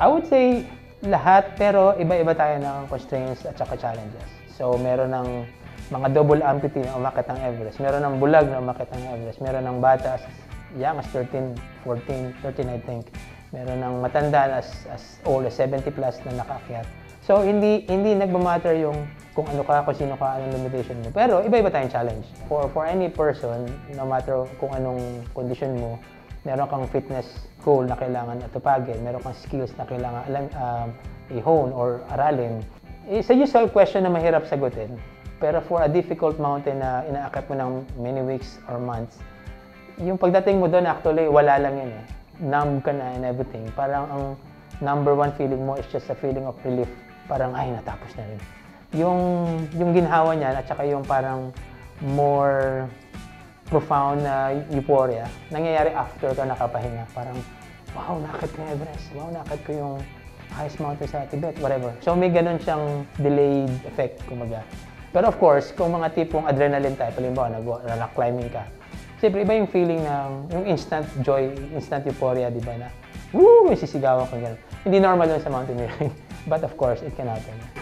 I would say lahat, pero iba-iba tayo ng constraints at saka challenges. So, meron ng mga double amputee na umakyat ng Everest. Meron ng bulag na umakyat ng Everest. Meron ng bata as young as 13, 14, 13 I think. Meron ng matanda as old as 70 plus na nakaakyat. So, hindi nagmamatter yung kung ano ka, kung sino ka, anong limitation mo. Pero, iba-iba tayong challenge. For any person, no matter kung anong condition mo, meron kang fitness goal na kailangan atupagin, meron kang skills na kailangan i-hone or aralin. It's a usual question na mahirap sagutin. Pero for a difficult mountain na inaakit mo ng many weeks or months, yung pagdating mo doon, actually, wala lang yun eh. Numb ka na and everything. Parang ang number one feeling mo is just a feeling of relief. Parang, ay, natapos na rin. Yung ginhawa niyan at saka yung parang more profound na euphoria nangyayari after ka nakapahinga. Parang, wow, nakakit ko yung Everest. Wow, nakakit ko yung highest mountain sa Tibet, whatever. So, may ganun siyang delayed effect, kumbaga. Pero of course, kung mga tipong adrenaline type, halimbawa, nag-rock climbing ka, siyempre, iba yung feeling ng, yung instant joy, instant euphoria, di ba, na, woo, may sisigawan ko, ganun. Hindi normal yun sa mountaineering. But of course, it can happen.